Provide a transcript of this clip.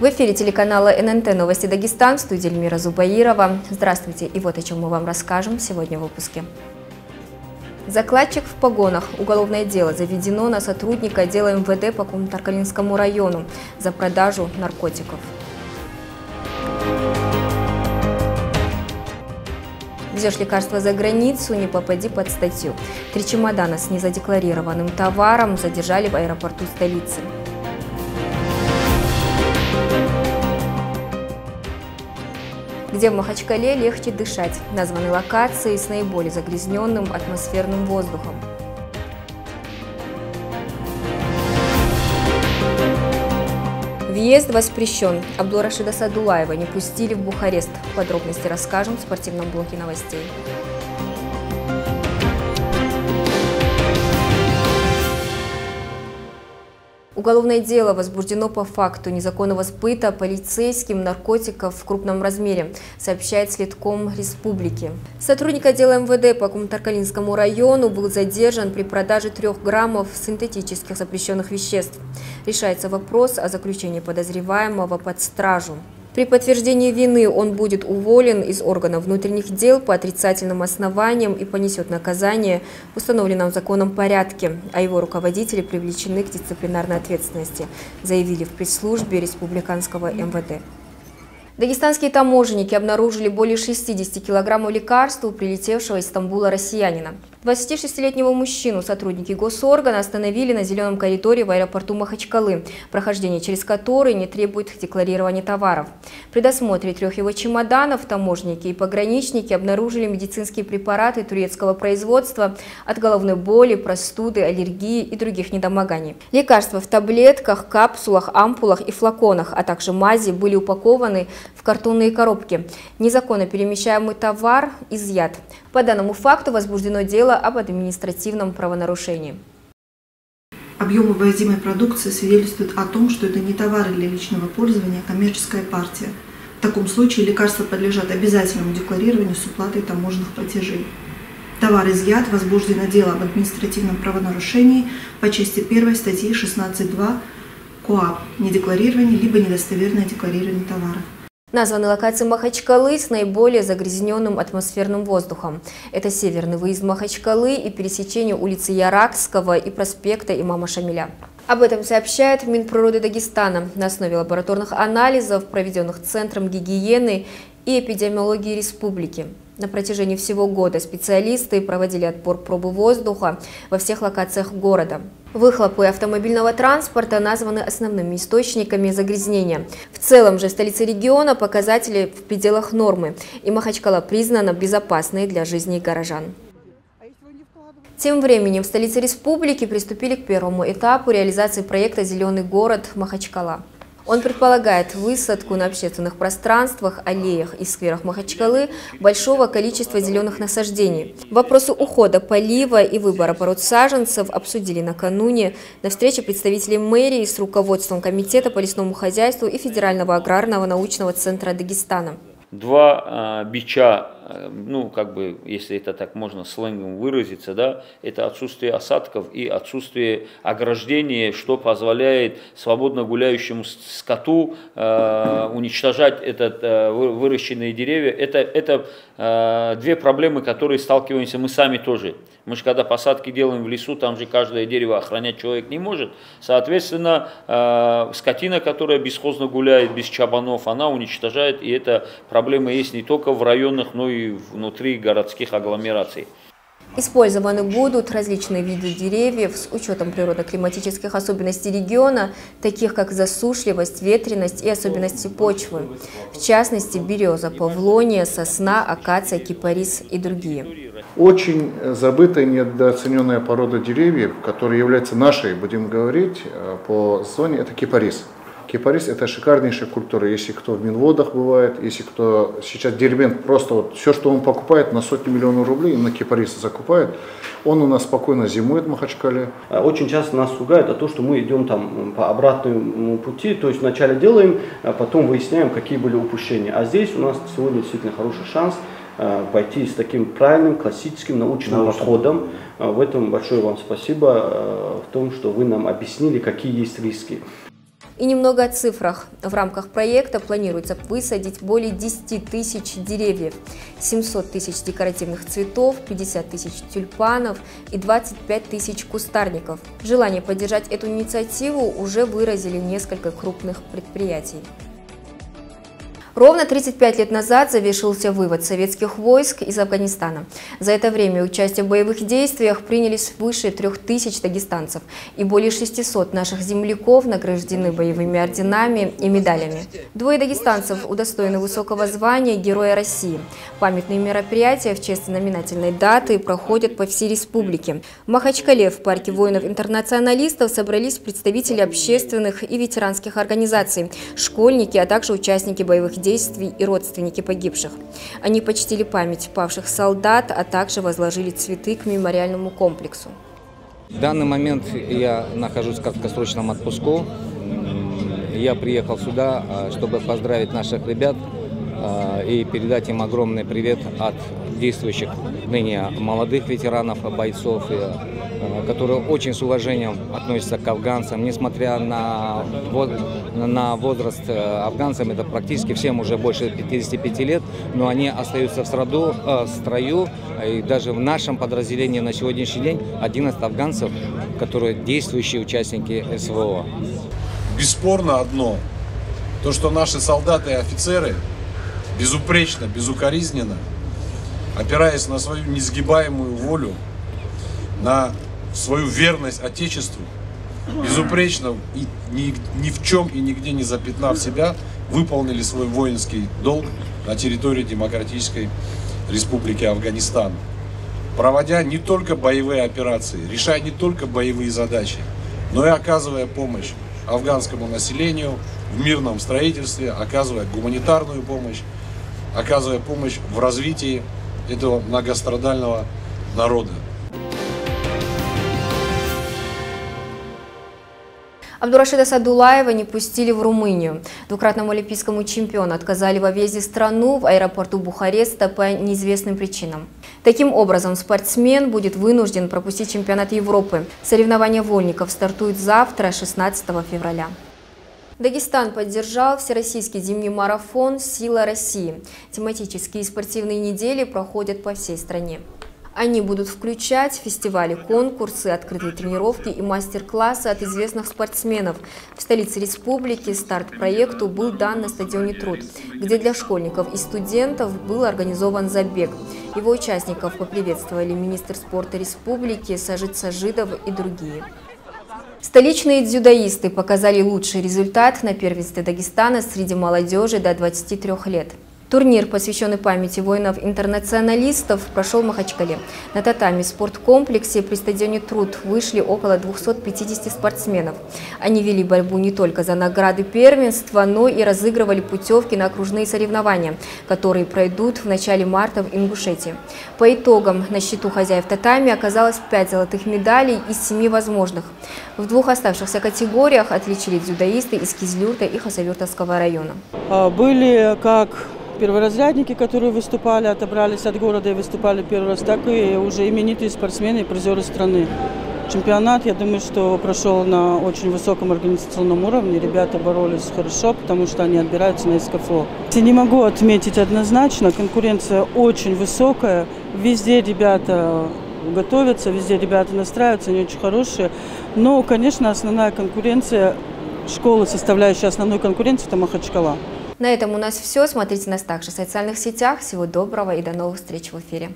В эфире телеканала ННТ «Новости Дагестан», в студии Эльмира Зубаирова. Здравствуйте, и вот о чем мы вам расскажем сегодня в выпуске. Закладчик в погонах. Уголовное дело заведено на сотрудника отдела МВД по Кумторкалинскому району за продажу наркотиков. Везешь лекарства за границу, не попади под статью. 3 чемодана с незадекларированным товаром задержали в аэропорту столицы. Где в Махачкале легче дышать, названы локации с наиболее загрязненным атмосферным воздухом. Въезд воспрещен. Абдулрашида Садулаева не пустили в Бухарест. Подробности расскажем в спортивном блоке новостей. Уголовное дело возбуждено по факту незаконного сбыта полицейским наркотиков в крупном размере, сообщает Следком республики. Сотрудник отдела МВД по Кумторкалинскому району был задержан при продаже 3 граммов синтетических запрещенных веществ. Решается вопрос о заключении подозреваемого под стражу. При подтверждении вины он будет уволен из органов внутренних дел по отрицательным основаниям и понесет наказание в установленном законом порядке, а его руководители привлечены к дисциплинарной ответственности, заявили в пресс-службе республиканского МВД. Дагестанские таможенники обнаружили более 60 килограммов лекарств у прилетевшего из Стамбула россиянина. 26-летнего мужчину сотрудники госоргана остановили на зеленом коридоре в аэропорту Махачкалы, прохождение через который не требует декларирования товаров. При досмотре 3 его чемоданов таможенники и пограничники обнаружили медицинские препараты турецкого производства от головной боли, простуды, аллергии и других недомоганий. Лекарства в таблетках, капсулах, ампулах и флаконах, а также мази были упакованы в картонные коробки. Незаконно перемещаемый товар изъят. По данному факту возбуждено дело об административном правонарушении. Объемы ввозимой продукции свидетельствуют о том, что это не товары для личного пользования, а коммерческая партия. В таком случае лекарства подлежат обязательному декларированию с уплатой таможенных платежей. Товар изъят, возбуждено дело об административном правонарушении по части 1 статьи 16.2 КОАП «Недекларирование либо недостоверное декларирование товара». Названы локации Махачкалы с наиболее загрязненным атмосферным воздухом. Это северный выезд Махачкалы и пересечение улицы Яракского и проспекта Имама Шамиля. Об этом сообщает Минприроды Дагестана на основе лабораторных анализов, проведенных Центром гигиены и эпидемиологии республики. На протяжении всего года специалисты проводили отбор пробы воздуха во всех локациях города. Выхлопы автомобильного транспорта названы основными источниками загрязнения. В целом же в столице региона показатели в пределах нормы, и Махачкала признана безопасной для жизни горожан. Тем временем в столице республики приступили к первому этапу реализации проекта «Зеленый город Махачкала». Он предполагает высадку на общественных пространствах, аллеях и скверах Махачкалы большого количества зеленых насаждений. Вопросы ухода, полива и выбора пород саженцев обсудили накануне на встрече представителей мэрии с руководством Комитета по лесному хозяйству и Федерального аграрного научного центра Дагестана. Два бича, ну как бы, если это так можно сленгом выразиться, да, это отсутствие осадков и отсутствие ограждения, что позволяет свободно гуляющему скоту уничтожать этот, выращенные деревья. Это две проблемы, которые сталкиваемся мы сами тоже. Мы же когда посадки делаем в лесу, там же каждое дерево охранять человек не может. Соответственно, скотина, которая бесхозно гуляет, без чабанов, она уничтожает, и эта проблема есть не только в районах, но и внутри городских агломераций. Использованы будут различные виды деревьев с учетом природно-климатических особенностей региона, таких как засушливость, ветреность и особенности почвы. В частности, береза, павлония, сосна, акация, кипарис и другие. Очень забытая, недооцененная порода деревьев, которая является нашей, будем говорить, по зоне, это кипарис. Кипарис – это шикарнейшая культура, если кто в Минводах бывает, если кто сейчас Дербент, просто вот все, что он покупает на сотни миллионов рублей, на кипарисы закупает, он у нас спокойно зимует в Махачкале. Очень часто нас пугает то, что мы идем там по обратному пути, то есть вначале делаем, а потом выясняем, какие были упущения. А здесь у нас сегодня действительно хороший шанс пойти с таким правильным, классическим научным подходом. В этом большое вам спасибо, в том, что вы нам объяснили, какие есть риски. И немного о цифрах. В рамках проекта планируется высадить более 10 тысяч деревьев, 700 тысяч декоративных цветов, 50 тысяч тюльпанов и 25 тысяч кустарников. Желание поддержать эту инициативу уже выразили несколько крупных предприятий. Ровно 35 лет назад завершился вывод советских войск из Афганистана. За это время участие в боевых действиях приняли свыше 3000 дагестанцев, и более 600 наших земляков награждены боевыми орденами и медалями. Двое дагестанцев удостоены высокого звания Героя России. Памятные мероприятия в честь знаменательной даты проходят по всей республике. В Махачкале в парке воинов-интернационалистов собрались представители общественных и ветеранских организаций, школьники, а также участники боевых действий и родственники погибших. Они почтили память павших солдат, а также возложили цветы к мемориальному комплексу. В данный момент я нахожусь в краткосрочном отпуску. Я приехал сюда, чтобы поздравить наших ребят и передать им огромный привет от действующих ныне молодых ветеранов, бойцов, которые очень с уважением относятся к афганцам. Несмотря на возраст афганцам, это практически всем уже больше 55 лет, но они остаются в строю. И даже в нашем подразделении на сегодняшний день 11 афганцев, которые действующие участники СВО. Бесспорно одно, то что наши солдаты и офицеры безупречно, безукоризненно, опираясь на свою несгибаемую волю, на свою верность Отечеству, безупречно и ни в чем и нигде не запятнав себя, выполнили свой воинский долг на территории Демократической Республики Афганистан, проводя не только боевые операции, решая не только боевые задачи, но и оказывая помощь афганскому населению в мирном строительстве, оказывая гуманитарную помощь, оказывая помощь в развитии этого многострадального народа. Абдулрашида Садулаева не пустили в Румынию. Двукратному олимпийскому чемпиону отказали во въезде в страну в аэропорту Бухареста по неизвестным причинам. Таким образом, спортсмен будет вынужден пропустить чемпионат Европы. Соревнования вольников стартуют завтра, 16 февраля. Дагестан поддержал всероссийский зимний марафон «Сила России». Тематические и спортивные недели проходят по всей стране. Они будут включать фестивали, конкурсы, открытые тренировки и мастер-классы от известных спортсменов. В столице республики старт проекту был дан на стадионе «Труд», где для школьников и студентов был организован забег. Его участников поприветствовали министр спорта республики Сажид Сажидов и другие. Столичные дзюдоисты показали лучший результат на первенстве Дагестана среди молодежи до 23 лет. Турнир, посвященный памяти воинов-интернационалистов, прошел в Махачкале. На татами спорткомплексе при стадионе «Труд» вышли около 250 спортсменов. Они вели борьбу не только за награды первенства, но и разыгрывали путевки на окружные соревнования, которые пройдут в начале марта в Ингушетии. По итогам на счету хозяев татами оказалось 5 золотых медалей из 7 возможных. В двух оставшихся категориях отличились дзюдоисты из Кизлюрта и Хасавюртовского района. Были как перворазрядники, которые выступали, отобрались от города и выступали первый раз, так и уже именитые спортсмены и призеры страны. Чемпионат, я думаю, что прошел на очень высоком организационном уровне. Ребята боролись хорошо, потому что они отбираются на СКФО. Я не могу отметить однозначно, конкуренция очень высокая. Везде ребята готовятся, везде ребята настраиваются, они очень хорошие. Но, конечно, основная конкуренция, школа, составляющая основную конкуренцию, это Махачкала. На этом у нас все. Смотрите нас также в социальных сетях. Всего доброго и до новых встреч в эфире.